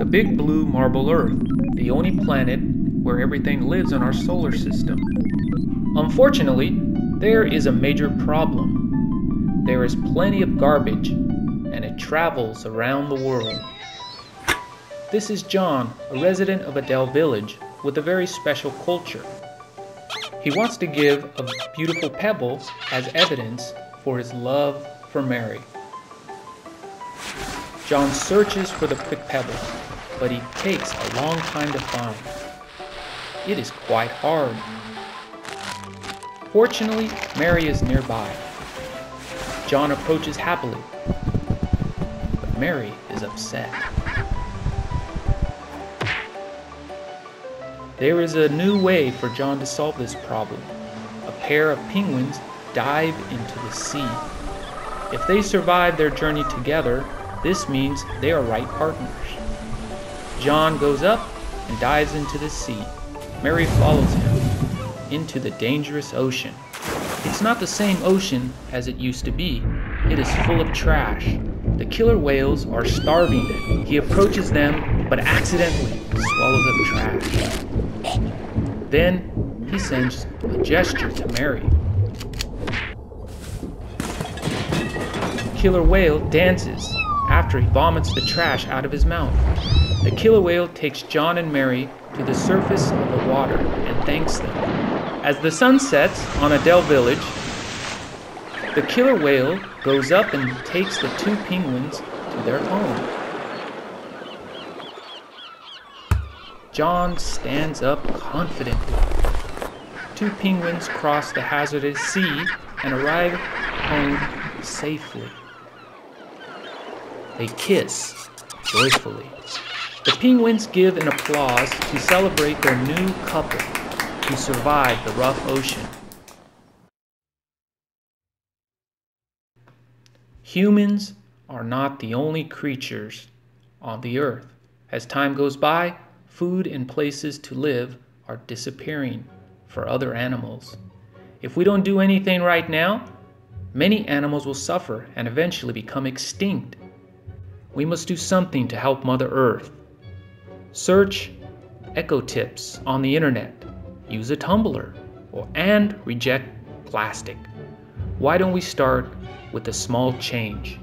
the big blue marble Earth, the only planet where everything lives in our solar system. Unfortunately, there is a major problem. There is plenty of garbage, and it travels around the world. This is John, a resident of Adelie Village, with a very special culture. He wants to give a beautiful pebble as evidence for his love for Mary. John searches for the quick pebble, but he takes a long time to find. It is quite hard. Fortunately, Mary is nearby. John approaches happily, but Mary is upset. There is a new way for John to solve this problem. A pair of penguins dive into the sea. If they survive their journey together, this means they are right partners. John goes up and dives into the sea. Mary follows him into the dangerous ocean. It's not the same ocean as it used to be. It is full of trash. The killer whales are starving it. He approaches them, but accidentally swallows up trash. Then he sends a gesture to Mary. The killer whale dances after he vomits the trash out of his mouth. The killer whale takes John and Mary to the surface of the water and thanks them. As the sun sets on Adelie Village, the killer whale goes up and takes the two penguins to their home. John stands up confidently. Two penguins cross the hazardous sea and arrive home safely. They kiss joyfully. The penguins give an applause to celebrate their new couple who survived the rough ocean. Humans are not the only creatures on the earth. As time goes by, food and places to live are disappearing for other animals. If we don't do anything right now, many animals will suffer and eventually become extinct. We must do something to help Mother Earth. Search eco-tips on the internet. Use a tumbler and reject plastic. Why don't we start with a small change?